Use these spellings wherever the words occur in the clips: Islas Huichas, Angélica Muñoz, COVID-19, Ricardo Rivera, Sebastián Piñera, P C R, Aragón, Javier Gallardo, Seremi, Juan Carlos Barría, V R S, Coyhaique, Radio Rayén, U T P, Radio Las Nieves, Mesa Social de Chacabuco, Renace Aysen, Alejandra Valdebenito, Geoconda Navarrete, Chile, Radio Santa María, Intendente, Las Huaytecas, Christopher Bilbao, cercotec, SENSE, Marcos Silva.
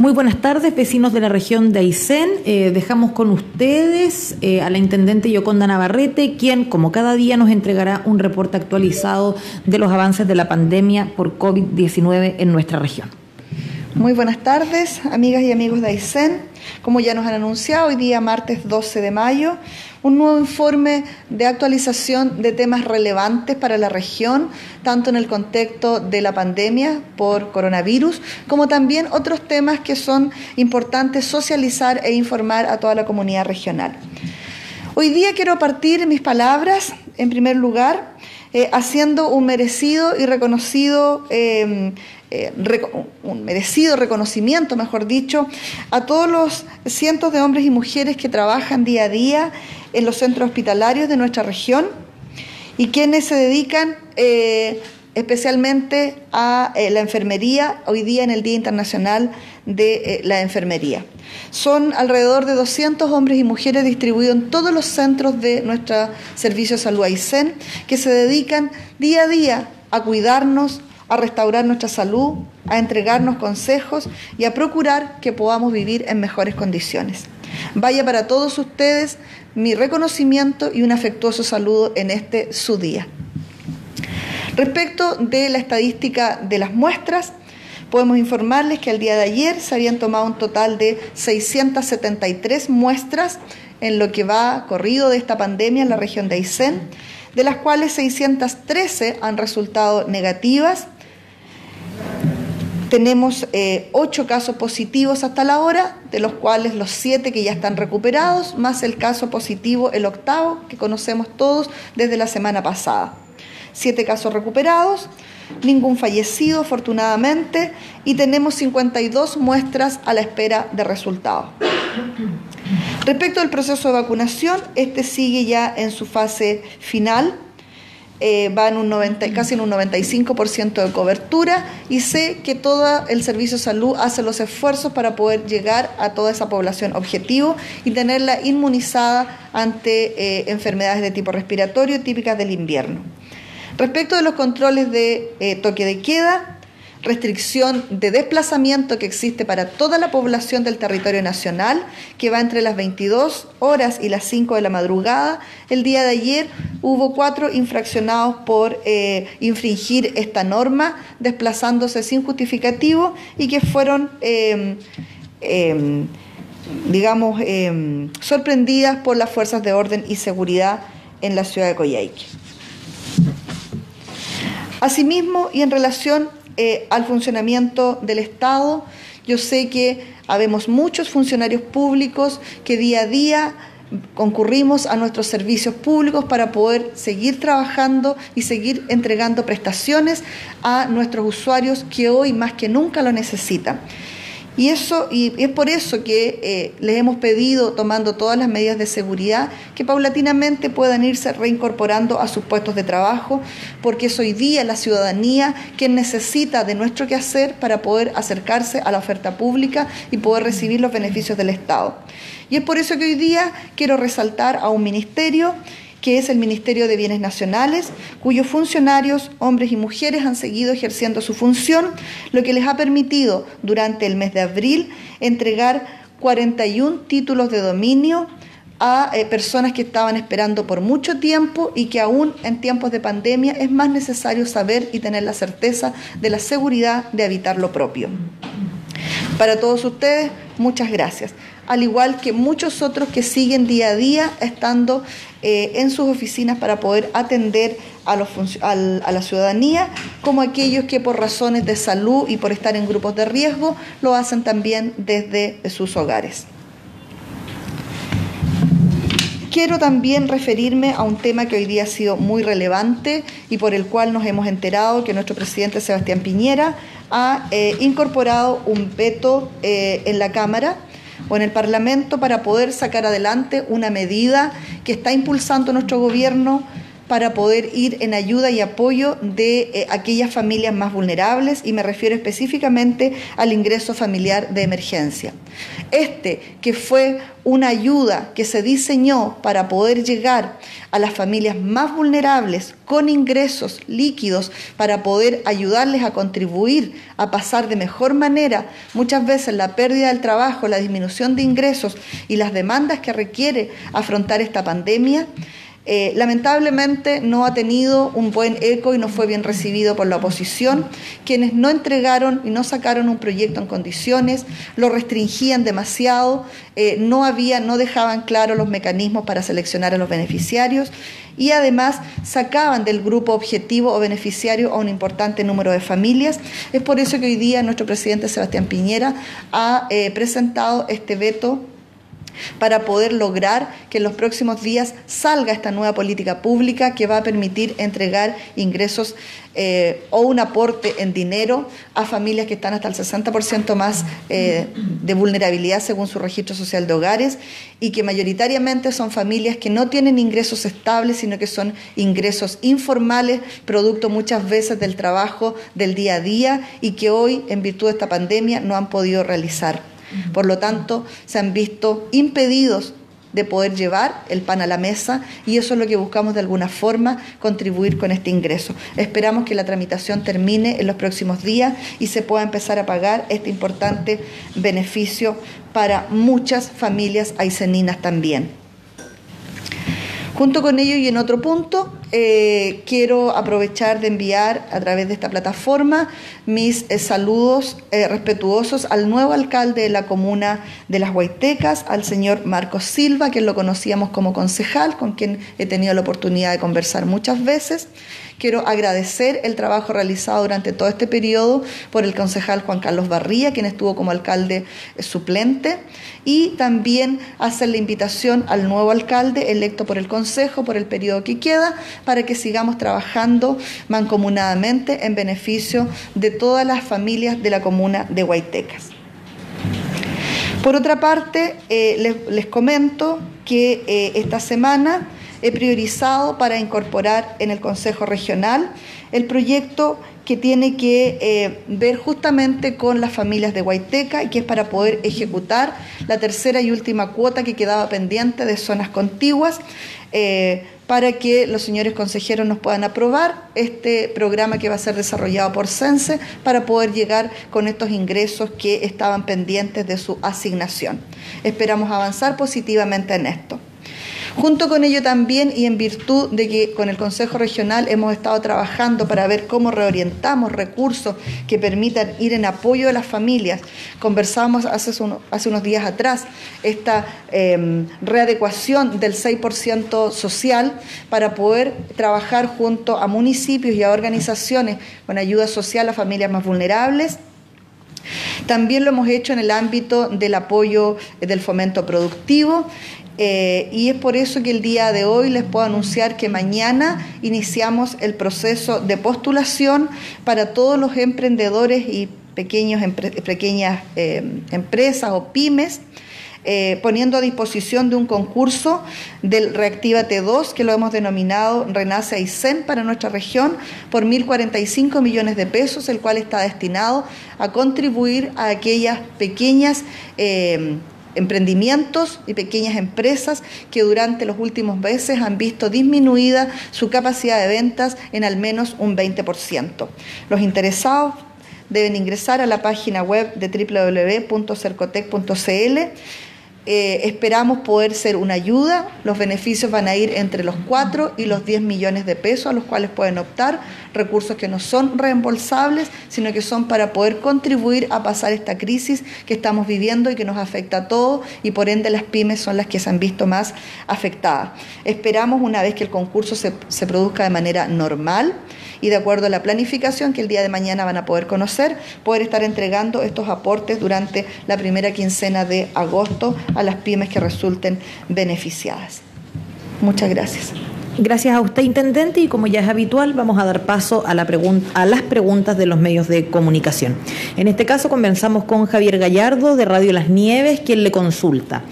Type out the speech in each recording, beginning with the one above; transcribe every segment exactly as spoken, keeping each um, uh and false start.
Muy buenas tardes, vecinos de la región de Aysen. Eh, dejamos con ustedes eh, a la intendente Geoconda Navarrete, quien, como cada día, nos entregará un reporte actualizado de los avances de la pandemia por COVID diecinueve en nuestra región. Muy buenas tardes, amigas y amigos de Aysen. Como ya nos han anunciado, hoy día martes doce de mayo, un nuevo informe de actualización de temas relevantes para la región, tanto en el contexto de la pandemia por coronavirus, como también otros temas que son importantes socializar e informar a toda la comunidad regional. Hoy día quiero partir mis palabras, en primer lugar, eh, haciendo un merecido y reconocido eh, Eh, un merecido reconocimiento, mejor dicho, a todos los cientos de hombres y mujeres que trabajan día a día en los centros hospitalarios de nuestra región y quienes se dedican eh, especialmente a eh, la enfermería, hoy día en el Día Internacional de eh, la Enfermería. Son alrededor de doscientos hombres y mujeres distribuidos en todos los centros de nuestro Servicio de Salud Aysen, que se dedican día a día a cuidarnos, a restaurar nuestra salud, a entregarnos consejos y a procurar que podamos vivir en mejores condiciones. Vaya para todos ustedes mi reconocimiento y un afectuoso saludo en este su día. Respecto de la estadística de las muestras, podemos informarles que al día de ayer se habían tomado un total de seiscientas setenta y tres muestras en lo que va corrido de esta pandemia en la región de Aysen, de las cuales seiscientas trece han resultado negativas. Tenemos eh, ocho casos positivos hasta la hora, de los cuales los siete que ya están recuperados, más el caso positivo, el octavo, que conocemos todos desde la semana pasada. siete casos recuperados, ningún fallecido, afortunadamente, y tenemos cincuenta y dos muestras a la espera de resultados. Respecto al proceso de vacunación, este sigue ya en su fase final. Eh, va en un noventa, casi en un noventa y cinco por ciento de cobertura, y sé que todo el Servicio de Salud hace los esfuerzos para poder llegar a toda esa población objetivo y tenerla inmunizada ante eh, enfermedades de tipo respiratorio típicas del invierno. Respecto de los controles de eh, toque de queda, restricción de desplazamiento que existe para toda la población del territorio nacional, que va entre las veintidós horas y las cinco de la madrugada. El día de ayer hubo cuatro infraccionados por eh, infringir esta norma, desplazándose sin justificativo y que fueron, eh, eh, digamos, eh, sorprendidas por las fuerzas de orden y seguridad en la ciudad de Coyhaique. Asimismo, y en relación Eh, al funcionamiento del Estado, yo sé que habemos muchos funcionarios públicos que día a día concurrimos a nuestros servicios públicos para poder seguir trabajando y seguir entregando prestaciones a nuestros usuarios que hoy más que nunca lo necesitan. Y, eso, y es por eso que eh, les hemos pedido, tomando todas las medidas de seguridad, que paulatinamente puedan irse reincorporando a sus puestos de trabajo, porque es hoy día la ciudadanía quien necesita de nuestro quehacer para poder acercarse a la oferta pública y poder recibir los beneficios del Estado. Y es por eso que hoy día quiero resaltar a un ministerio, que es el Ministerio de Bienes Nacionales, cuyos funcionarios, hombres y mujeres, han seguido ejerciendo su función, lo que les ha permitido durante el mes de abril entregar cuarenta y uno títulos de dominio a eh, personas que estaban esperando por mucho tiempo y que aún en tiempos de pandemia es más necesario saber y tener la certeza de la seguridad de habitar lo propio. Para todos ustedes, muchas gracias. Al igual que muchos otros que siguen día a día estando eh, en sus oficinas para poder atender a, los al, a la ciudadanía, como aquellos que por razones de salud y por estar en grupos de riesgo lo hacen también desde sus hogares. Quiero también referirme a un tema que hoy día ha sido muy relevante y por el cual nos hemos enterado que nuestro presidente Sebastián Piñera ha eh, incorporado un veto eh, en la Cámara o en el Parlamento para poder sacar adelante una medida que está impulsando nuestro gobierno para poder ir en ayuda y apoyo de eh, aquellas familias más vulnerables, y me refiero específicamente al ingreso familiar de emergencia. Este, que fue una ayuda que se diseñó para poder llegar a las familias más vulnerables con ingresos líquidos para poder ayudarles a contribuir a pasar de mejor manera muchas veces la pérdida del trabajo, la disminución de ingresos y las demandas que requiere afrontar esta pandemia, Eh, lamentablemente no ha tenido un buen eco y no fue bien recibido por la oposición, quienes no entregaron y no sacaron un proyecto en condiciones, lo restringían demasiado, eh, no había, no dejaban claros los mecanismos para seleccionar a los beneficiarios, y además sacaban del grupo objetivo o beneficiario a un importante número de familias. Es por eso que hoy día nuestro presidente Sebastián Piñera ha eh, presentado este veto para poder lograr que en los próximos días salga esta nueva política pública que va a permitir entregar ingresos eh, o un aporte en dinero a familias que están hasta el sesenta por ciento más eh, de vulnerabilidad según su registro social de hogares, y que mayoritariamente son familias que no tienen ingresos estables, sino que son ingresos informales, producto muchas veces del trabajo del día a día y que hoy, en virtud de esta pandemia, no han podido realizar. Por lo tanto, se han visto impedidos de poder llevar el pan a la mesa, y eso es lo que buscamos de alguna forma, contribuir con este ingreso. Esperamos que la tramitación termine en los próximos días y se pueda empezar a pagar este importante beneficio para muchas familias ayseninas también. Junto con ello y en otro punto, eh, quiero aprovechar de enviar a través de esta plataforma mis eh, saludos eh, respetuosos al nuevo alcalde de la comuna de Las Huaytecas, al señor Marcos Silva, quien lo conocíamos como concejal, con quien he tenido la oportunidad de conversar muchas veces. Quiero agradecer el trabajo realizado durante todo este periodo por el concejal Juan Carlos Barría, quien estuvo como alcalde suplente, y también hacer la invitación al nuevo alcalde electo por el Consejo por el periodo que queda, para que sigamos trabajando mancomunadamente en beneficio de todas las familias de la comuna de Huaytecas. Por otra parte, eh, les, les comento que eh, esta semana he priorizado para incorporar en el Consejo Regional el proyecto que tiene que eh, ver justamente con las familias de Huayteca, y que es para poder ejecutar la tercera y última cuota que quedaba pendiente de zonas contiguas, eh, para que los señores consejeros nos puedan aprobar este programa que va a ser desarrollado por SENSE para poder llegar con estos ingresos que estaban pendientes de su asignación. Esperamos avanzar positivamente en esto. Junto con ello también, y en virtud de que con el Consejo Regional hemos estado trabajando para ver cómo reorientamos recursos que permitan ir en apoyo de las familias, conversamos hace, uno, hace unos días atrás esta eh, readecuación del seis por ciento social para poder trabajar junto a municipios y a organizaciones con ayuda social a familias más vulnerables. También lo hemos hecho en el ámbito del apoyo del fomento productivo, Eh, y es por eso que el día de hoy les puedo anunciar que mañana iniciamos el proceso de postulación para todos los emprendedores y pequeños, empre, pequeñas eh, empresas o pymes, eh, poniendo a disposición de un concurso del Reactiva T dos, que lo hemos denominado Renace Aysen para nuestra región, por mil cuarenta y cinco millones de pesos, el cual está destinado a contribuir a aquellas pequeñas eh, emprendimientos y pequeñas empresas que durante los últimos meses han visto disminuida su capacidad de ventas en al menos un veinte por ciento. Los interesados deben ingresar a la página web de doble u doble u doble u punto cercotec punto c l. Eh, esperamos poder ser una ayuda. Los beneficios van a ir entre los cuatro y los diez millones de pesos a los cuales pueden optar, recursos que no son reembolsables, sino que son para poder contribuir a pasar esta crisis que estamos viviendo y que nos afecta a todos, y por ende las pymes son las que se han visto más afectadas. Esperamos, una vez que el concurso se, se produzca de manera normal y de acuerdo a la planificación que el día de mañana van a poder conocer, poder estar entregando estos aportes durante la primera quincena de agosto a las pymes que resulten beneficiadas. Muchas gracias. Gracias a usted, Intendente, y como ya es habitual, vamos a dar paso a, la a las preguntas de los medios de comunicación. En este caso, comenzamos con Javier Gallardo, de Radio Las Nieves, quien le consulta.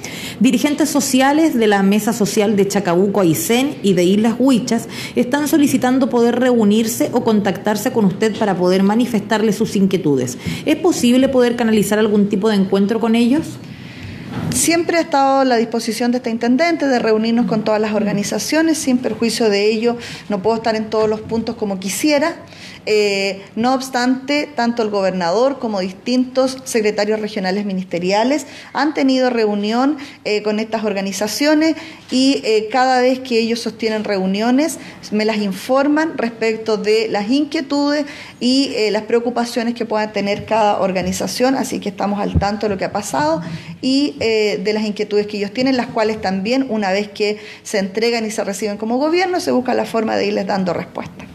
Dirigentes sociales de la Mesa Social de Chacabuco, Aysen y de Islas Huichas están solicitando poder reunirse o contactarse con usted para poder manifestarle sus inquietudes. ¿Es posible poder canalizar algún tipo de encuentro con ellos? Siempre ha estado a la disposición de este intendente de reunirnos con todas las organizaciones, sin perjuicio de ello no puedo estar en todos los puntos como quisiera. Eh, no obstante, tanto el gobernador como distintos secretarios regionales ministeriales han tenido reunión eh, con estas organizaciones y eh, cada vez que ellos sostienen reuniones me las informan respecto de las inquietudes y eh, las preocupaciones que pueda tener cada organización, así que estamos al tanto de lo que ha pasado y eh, de las inquietudes que ellos tienen, las cuales también una vez que se entregan y se reciben como gobierno se busca la forma de irles dando respuesta.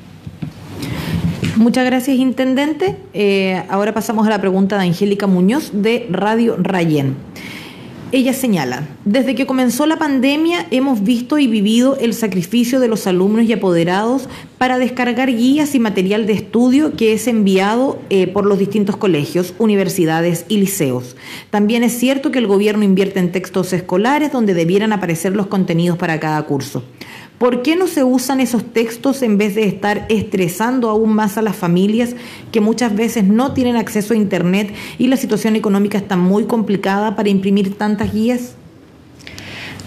Muchas gracias, Intendente. Eh, ahora pasamos a la pregunta de Angélica Muñoz, de Radio Rayén. Ella señala, desde que comenzó la pandemia hemos visto y vivido el sacrificio de los alumnos y apoderados para descargar guías y material de estudio que es enviado eh, por los distintos colegios, universidades y liceos. También es cierto que el gobierno invierte en textos escolares donde debieran aparecer los contenidos para cada curso. ¿Por qué no se usan esos textos en vez de estar estresando aún más a las familias que muchas veces no tienen acceso a Internet y la situación económica está muy complicada para imprimir tantas guías?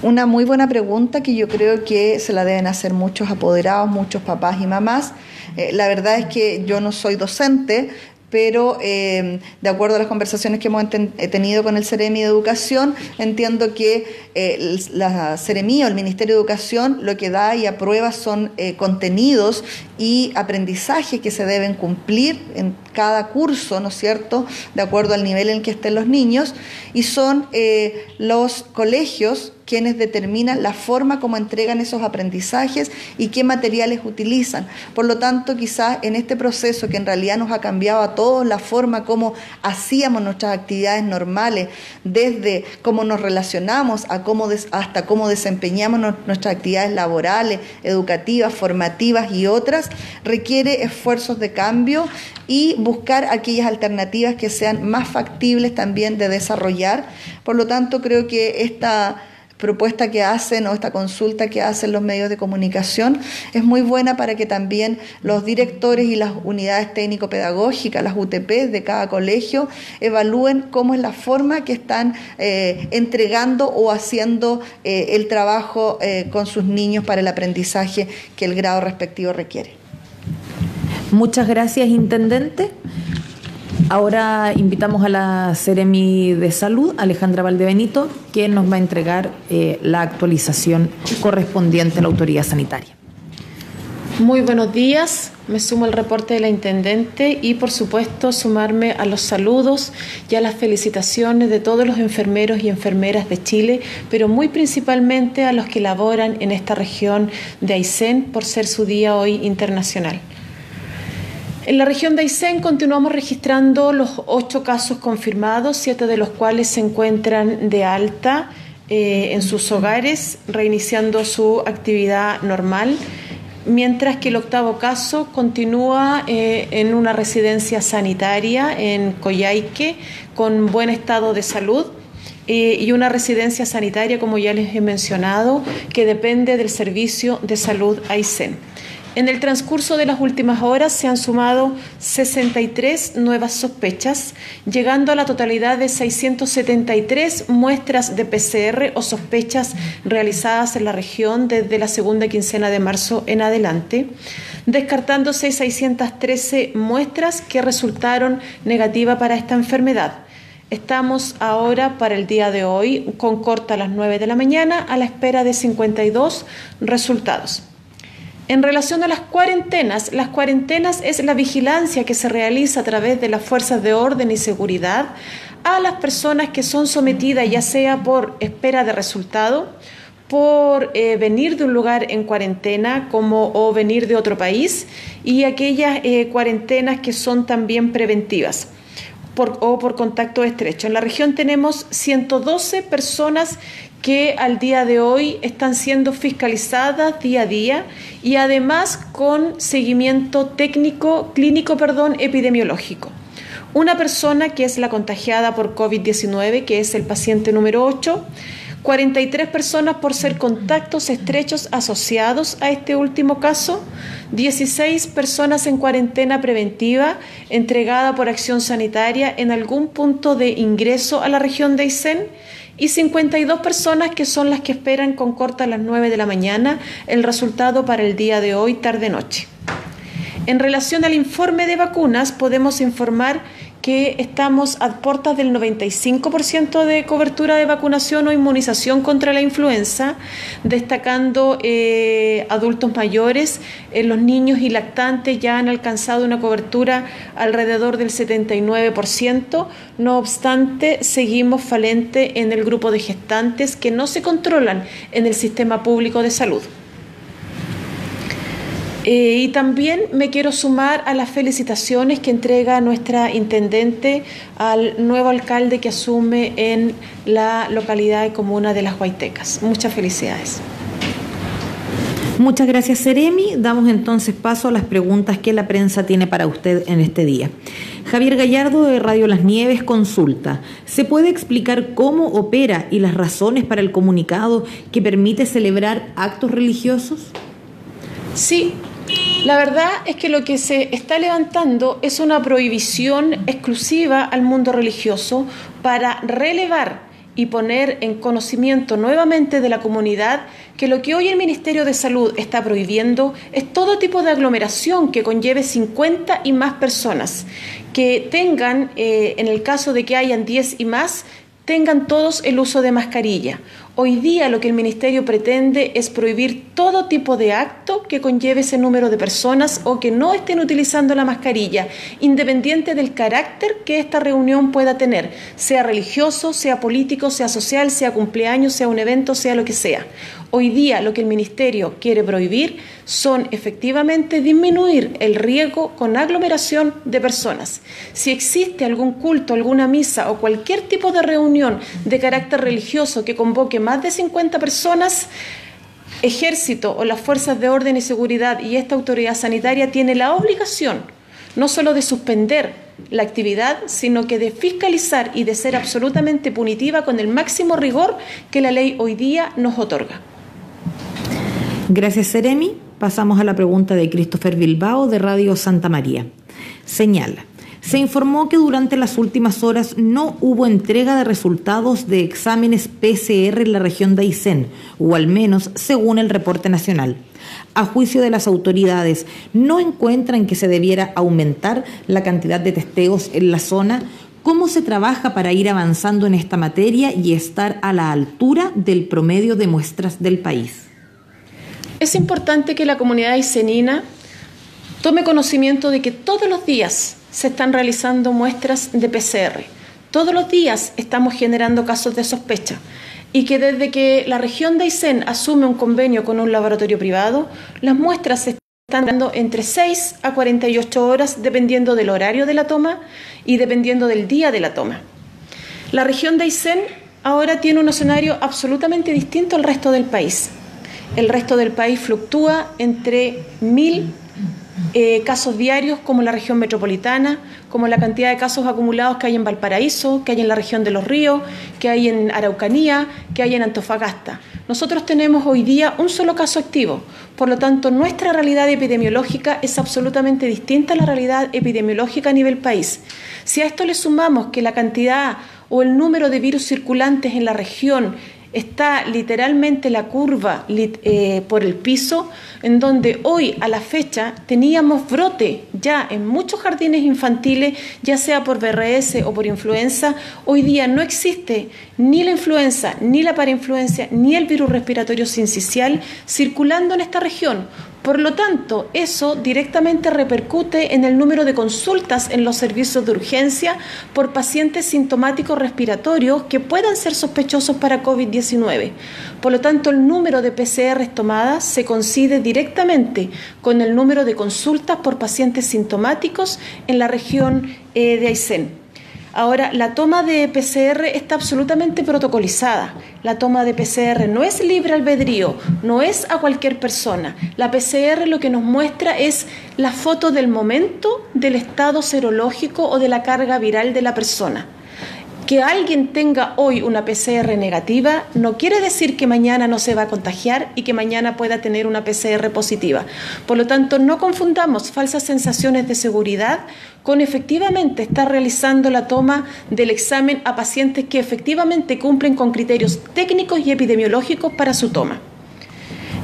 Una muy buena pregunta que yo creo que se la deben hacer muchos apoderados, muchos papás y mamás. Eh, la verdad es que yo no soy docente, pero eh, de acuerdo a las conversaciones que hemos tenido con el Seremi de Educación, entiendo que eh, la Seremi o el Ministerio de Educación lo que da y aprueba son eh, contenidos y aprendizajes que se deben cumplir en cada curso, ¿no es cierto?, de acuerdo al nivel en el que estén los niños, y son eh, los colegios quienes determinan la forma como entregan esos aprendizajes y qué materiales utilizan. Por lo tanto, quizás en este proceso que en realidad nos ha cambiado a todos la forma como hacíamos nuestras actividades normales, desde cómo nos relacionamos a cómo des, hasta cómo desempeñamos no, nuestras actividades laborales, educativas, formativas y otras, requiere esfuerzos de cambio y buscar aquellas alternativas que sean más factibles también de desarrollar. Por lo tanto, creo que esta propuesta que hacen o esta consulta que hacen los medios de comunicación es muy buena para que también los directores y las unidades técnico-pedagógicas, las U T P de cada colegio, evalúen cómo es la forma que están eh, entregando o haciendo eh, el trabajo eh, con sus niños para el aprendizaje que el grado respectivo requiere. Muchas gracias, Intendente. Ahora invitamos a la Seremi de Salud, Alejandra Valdebenito, quien nos va a entregar eh, la actualización correspondiente a la autoridad sanitaria. Muy buenos días, me sumo al reporte de la Intendente y por supuesto sumarme a los saludos y a las felicitaciones de todos los enfermeros y enfermeras de Chile, pero muy principalmente a los que laboran en esta región de Aysen por ser su día hoy internacional. En la región de Aysen continuamos registrando los ocho casos confirmados, siete de los cuales se encuentran de alta eh, en sus hogares, reiniciando su actividad normal, mientras que el octavo caso continúa eh, en una residencia sanitaria en Coyhaique con buen estado de salud. Eh, y una residencia sanitaria, como ya les he mencionado, que depende del Servicio de Salud Aysen. En el transcurso de las últimas horas se han sumado sesenta y tres nuevas sospechas, llegando a la totalidad de seiscientas setenta y tres muestras de P C R o sospechas realizadas en la región desde la segunda quincena de marzo en adelante, descartándose seiscientas trece muestras que resultaron negativas para esta enfermedad. Estamos ahora para el día de hoy con corte a las nueve de la mañana a la espera de cincuenta y dos resultados. En relación a las cuarentenas, las cuarentenas es la vigilancia que se realiza a través de las fuerzas de orden y seguridad a las personas que son sometidas ya sea por espera de resultado, por eh, venir de un lugar en cuarentena como o venir de otro país y aquellas eh, cuarentenas que son también preventivas. Por, o por contacto estrecho. En la región tenemos ciento doce personas que al día de hoy están siendo fiscalizadas día a día y además con seguimiento técnico, clínico, perdón, epidemiológico. Una persona que es la contagiada por COVID diecinueve, que es el paciente número ocho, cuarenta y tres personas por ser contactos estrechos asociados a este último caso, dieciséis personas en cuarentena preventiva entregada por acción sanitaria en algún punto de ingreso a la región de Aysén y cincuenta y dos personas que son las que esperan con corta a las nueve de la mañana el resultado para el día de hoy, tarde-noche. En relación al informe de vacunas, podemos informar que estamos a puertas del noventa y cinco por ciento de cobertura de vacunación o inmunización contra la influenza, destacando eh, adultos mayores, eh, los niños y lactantes ya han alcanzado una cobertura alrededor del setenta y nueve por ciento, no obstante, seguimos falente en el grupo de gestantes que no se controlan en el sistema público de salud. Eh, y también me quiero sumar a las felicitaciones que entrega nuestra intendente al nuevo alcalde que asume en la localidad y comuna de Las Huaytecas. Muchas felicidades. Muchas gracias, Seremi. Damos entonces paso a las preguntas que la prensa tiene para usted en este día. Javier Gallardo, de Radio Las Nieves, consulta. ¿Se puede explicar cómo opera y las razones para el comunicado que permite celebrar actos religiosos? Sí. La verdad es que lo que se está levantando es una prohibición exclusiva al mundo religioso para relevar y poner en conocimiento nuevamente de la comunidad que lo que hoy el Ministerio de Salud está prohibiendo es todo tipo de aglomeración que conlleve cincuenta y más personas, que tengan, eh, en el caso de que hayan diez y más, tengan todos el uso de mascarilla. Hoy día lo que el Ministerio pretende es prohibir todo tipo de acto que conlleve ese número de personas o que no estén utilizando la mascarilla, independiente del carácter que esta reunión pueda tener, sea religioso, sea político, sea social, sea cumpleaños, sea un evento, sea lo que sea. Hoy día lo que el Ministerio quiere prohibir son efectivamente disminuir el riesgo con aglomeración de personas. Si existe algún culto, alguna misa o cualquier tipo de reunión de carácter religioso que convoque más de cincuenta personas, Ejército o las fuerzas de orden y seguridad y esta autoridad sanitaria tiene la obligación no solo de suspender la actividad, sino que de fiscalizar y de ser absolutamente punitiva con el máximo rigor que la ley hoy día nos otorga. Gracias, Seremi. Pasamos a la pregunta de Christopher Bilbao, de Radio Santa María. Señala, se informó que durante las últimas horas no hubo entrega de resultados de exámenes P C R en la región de Aysén, o al menos según el reporte nacional. A juicio de las autoridades, ¿no encuentran que se debiera aumentar la cantidad de testeos en la zona? ¿Cómo se trabaja para ir avanzando en esta materia y estar a la altura del promedio de muestras del país? Es importante que la comunidad aisenina tome conocimiento de que todos los días se están realizando muestras de P C R. Todos los días estamos generando casos de sospecha y que desde que la región de Aysén asume un convenio con un laboratorio privado, las muestras se están dando entre seis a cuarenta y ocho horas dependiendo del horario de la toma y dependiendo del día de la toma. La región de Aysén ahora tiene un escenario absolutamente distinto al resto del país. El resto del país fluctúa entre mil Eh, casos diarios como la región metropolitana, como la cantidad de casos acumulados que hay en Valparaíso, que hay en la región de Los Ríos, que hay en Araucanía, que hay en Antofagasta. Nosotros tenemos hoy día un solo caso activo, por lo tanto nuestra realidad epidemiológica es absolutamente distinta a la realidad epidemiológica a nivel país. Si a esto le sumamos que la cantidad o el número de virus circulantes en la región está literalmente la curva eh, por el piso, en donde hoy a la fecha teníamos brote ya en muchos jardines infantiles, ya sea por V R S o por influenza. Hoy día no existe ni la influenza, ni la parainfluenza, ni el virus respiratorio sincicial circulando en esta región. Por lo tanto, eso directamente repercute en el número de consultas en los servicios de urgencia por pacientes sintomáticos respiratorios que puedan ser sospechosos para COVID diecinueve. Por lo tanto, el número de P C R tomadas se coincide directamente con el número de consultas por pacientes sintomáticos en la región eh, de Aysén. Ahora, la toma de P C R está absolutamente protocolizada. La toma de P C R no es libre albedrío, no es a cualquier persona. La P C R lo que nos muestra es la foto del momento, del estado serológico o de la carga viral de la persona. Que alguien tenga hoy una P C R negativa no quiere decir que mañana no se va a contagiar y que mañana pueda tener una P C R positiva. Por lo tanto, no confundamos falsas sensaciones de seguridad con efectivamente estar realizando la toma del examen a pacientes que efectivamente cumplen con criterios técnicos y epidemiológicos para su toma.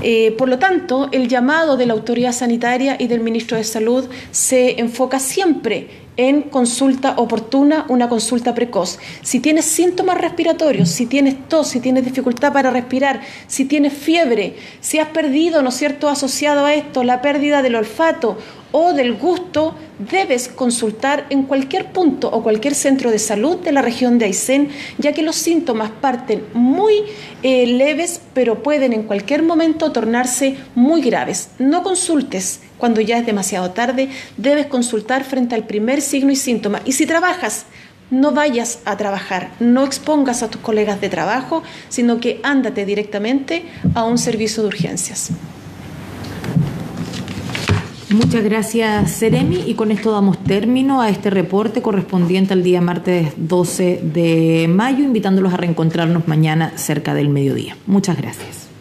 Eh, por lo tanto, el llamado de la autoridad sanitaria y del ministro de Salud se enfoca siempre en consulta oportuna, una consulta precoz. Si tienes síntomas respiratorios, si tienes tos, si tienes dificultad para respirar, si tienes fiebre, si has perdido, ¿no es cierto?, asociado a esto, la pérdida del olfato o del gusto, debes consultar en cualquier punto o cualquier centro de salud de la región de Aysén, ya que los síntomas parten muy eh, leves, pero pueden en cualquier momento tornarse muy graves. No consultes cuando ya es demasiado tarde, debes consultar frente al primer signo y síntoma. Y si trabajas, no vayas a trabajar, no expongas a tus colegas de trabajo, sino que ándate directamente a un servicio de urgencias. Muchas gracias, Seremi, y con esto damos término a este reporte correspondiente al día martes doce de mayo, invitándolos a reencontrarnos mañana cerca del mediodía. Muchas gracias.